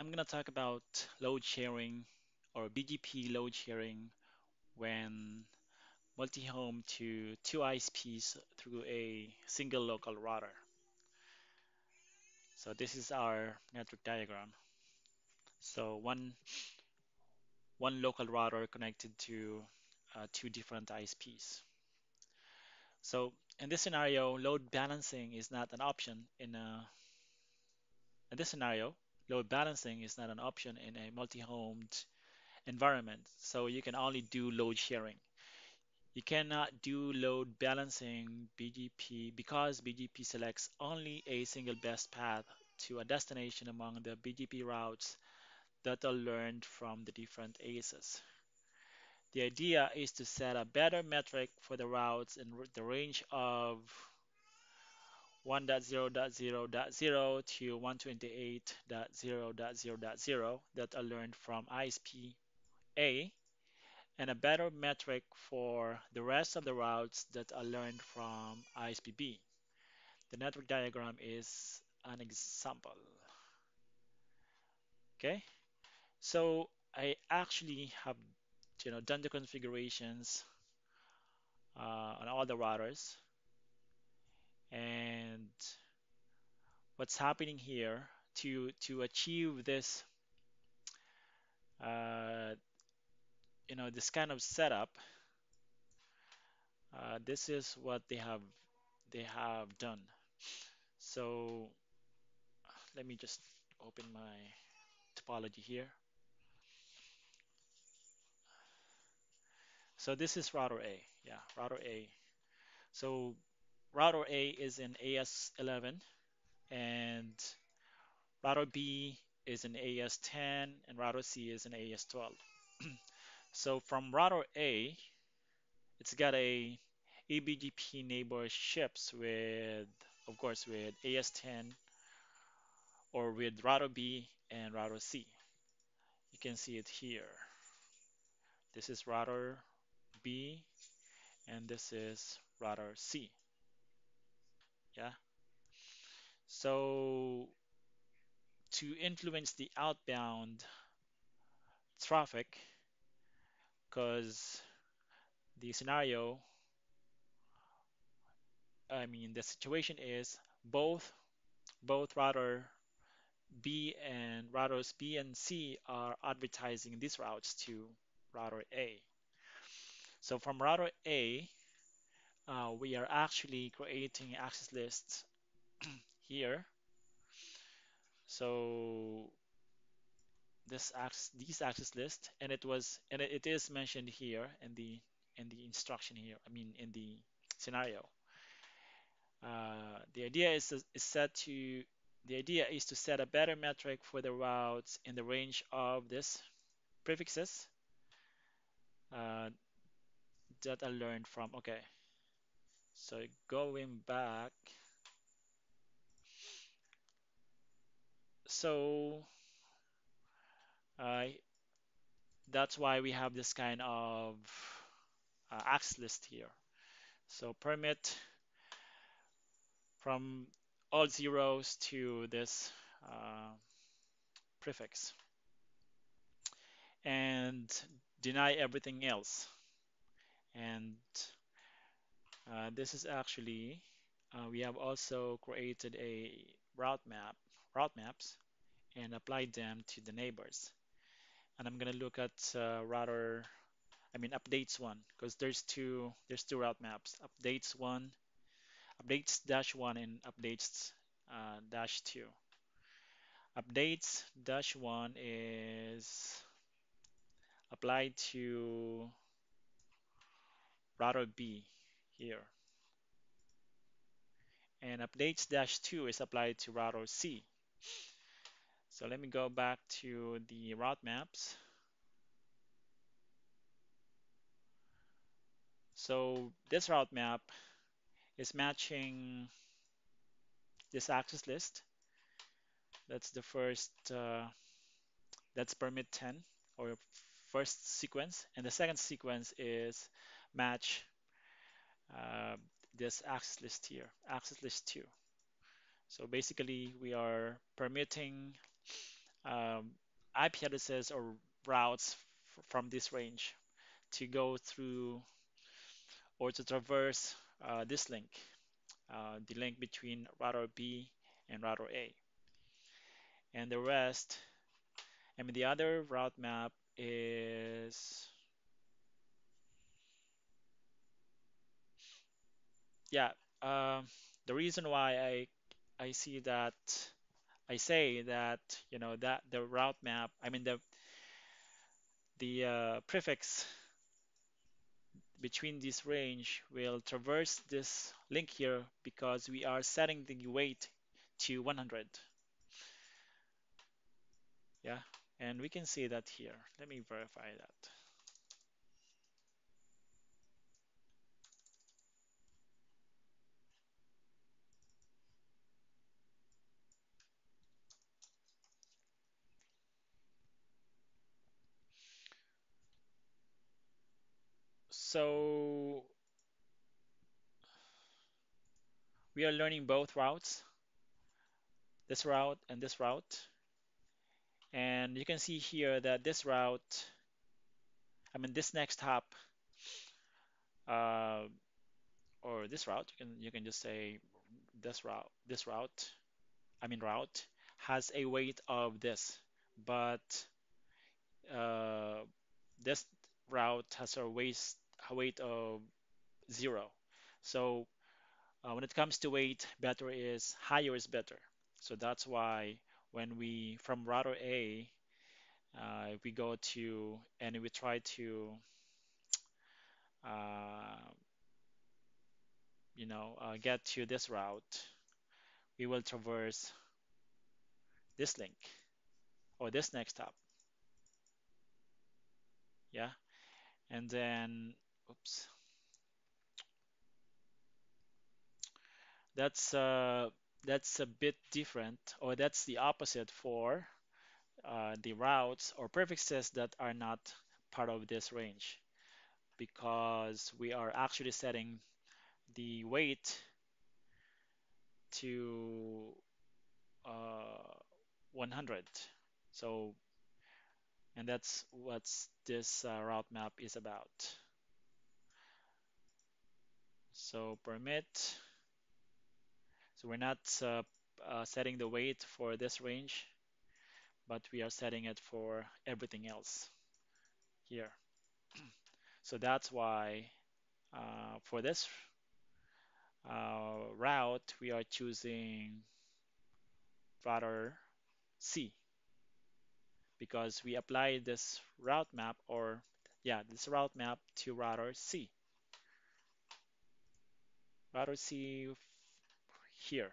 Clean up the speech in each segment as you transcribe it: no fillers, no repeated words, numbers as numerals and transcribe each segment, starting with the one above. I'm going to talk about load sharing or BGP load sharing when multi-home to two ISPs through a single local router. So this is our network diagram. So one local router connected to two different ISPs. So in this scenario, load balancing is not an option in a multi-homed environment. So you can only do load sharing. You cannot do load balancing BGP because BGP selects only a single best path to a destination among the BGP routes that are learned from the different ASs. The idea is to set a better metric for the routes in the range of 1.0.0.0 to 128.0.0.0 that are learned from ISP A, and a better metric for the rest of the routes that are learned from ISP B. The network diagram is an example. Okay, so I actually have done the configurations on all the routers, and what's happening here to achieve this this kind of setup, this is what they have done. So let me just open my topology here. So this is router A, router A. So router A is in AS11, and router B is in AS10, and router C is in AS12. So from router A, it's got a EBGP neighbor ships with, of course, with AS10 or with router B and router C. You can see it here. This is router B and this is router C. Yeah. So to influence the outbound traffic, because the situation is both router B and routers B and C are advertising these routes to router A. So from router A, we are actually creating access lists here. So these access lists, and it is mentioned here in the instruction here. In the scenario, the idea is to set a better metric for the routes in the range of these prefixes that are learned from. Okay, so going back, so that's why we have this kind of access list here. So permit from all zeros to this prefix, and deny everything else. And this is actually, we have also created a route maps and applied them to the neighbors. And I'm gonna look at updates 1, because there's two route maps, updates-1 and updates-2. Updates-1 is applied to router B here, and updates-2 is applied to router C. So let me go back to the route maps. So this route map is matching this access list. That's the first, that's permit 10 or first sequence, and the second sequence is match this access list here, access list 2. So basically we are permitting IP addresses or routes from this range to go through or to traverse this link, the link between router B and router A. And the rest, I mean, the other route map is, yeah, the reason why I see that, I say that, you know, that the route map, I mean, the prefix between this range will traverse this link here because we are setting the weight to 100. Yeah, and we can see that here. Let me verify that. So we are learning both routes, this route and this route. And you can see here that this route, I mean this next hop, or this route, you can just say this route has a weight of this, but this route has a weight of 0. So when it comes to weight, better is higher is better. So that's why when we from router A, if we go to and we try to get to this route, we will traverse this link or this next hop. Yeah, and then oops, that's a bit different, or that's the opposite for the routes or prefixes that are not part of this range, because we are actually setting the weight to 100. So, and that's what this route map is about. So permit. So we're not setting the weight for this range, but we are setting it for everything else here. So that's why for this route, we are choosing router C because we applied this route map to router C. Router C here,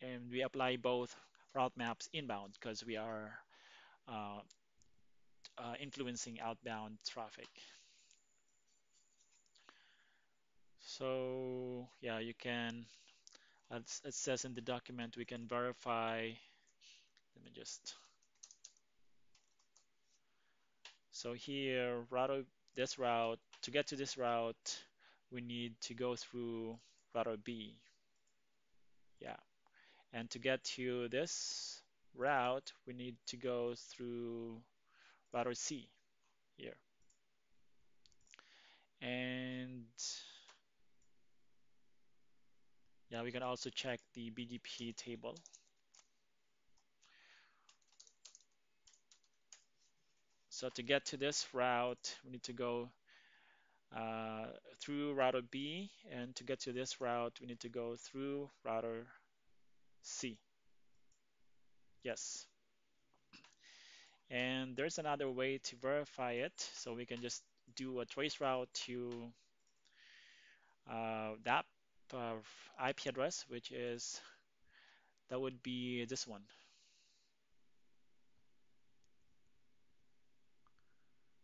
and we apply both route maps inbound because we are influencing outbound traffic. So yeah, you can, as it says in the document, we can verify. Let me just, so here to get to this route we need to go through router B. Yeah. And to get to this route, we need to go through router C here. And yeah, we can also check the BGP table. So to get to this route, we need to go through router B, and to get to this route, we need to go through router C. Yes. And there's another way to verify it. So we can just do a trace route to that IP address, which is, that would be this one.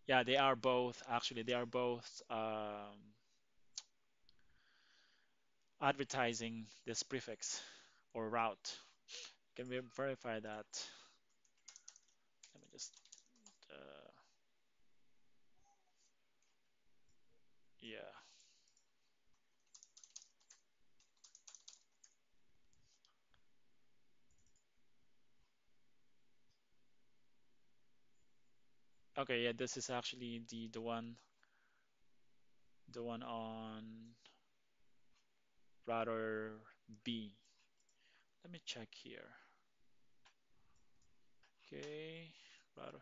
Yeah, they are both, actually, they are both advertising this prefix or route. Can we verify that? Let me just, yeah. Okay, yeah, this is actually the one on router B. Let me check here. Okay, router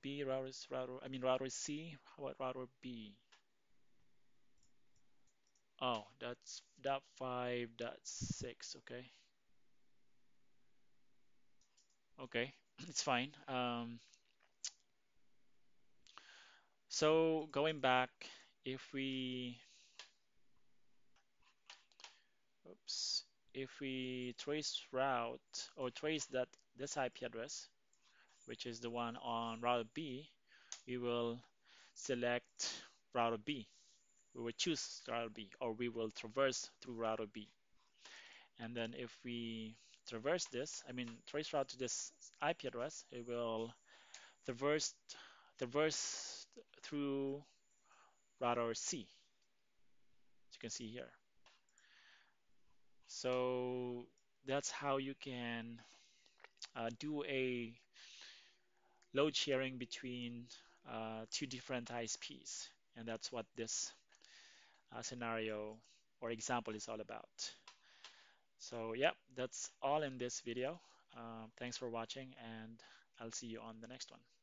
B, router C. How about router B? Oh, that's that 5.6. Okay, it's fine. So going back, if we trace route or trace this IP address, which is the one on router B, we will select router B. We will choose router B, or we will traverse through router B. And then if we trace route to this IP address, it will traverse through router C, as you can see here. So that's how you can do a load sharing between two different ISPs, and that's what this scenario or example is all about. So yeah, that's all in this video. Thanks for watching, and I'll see you on the next one.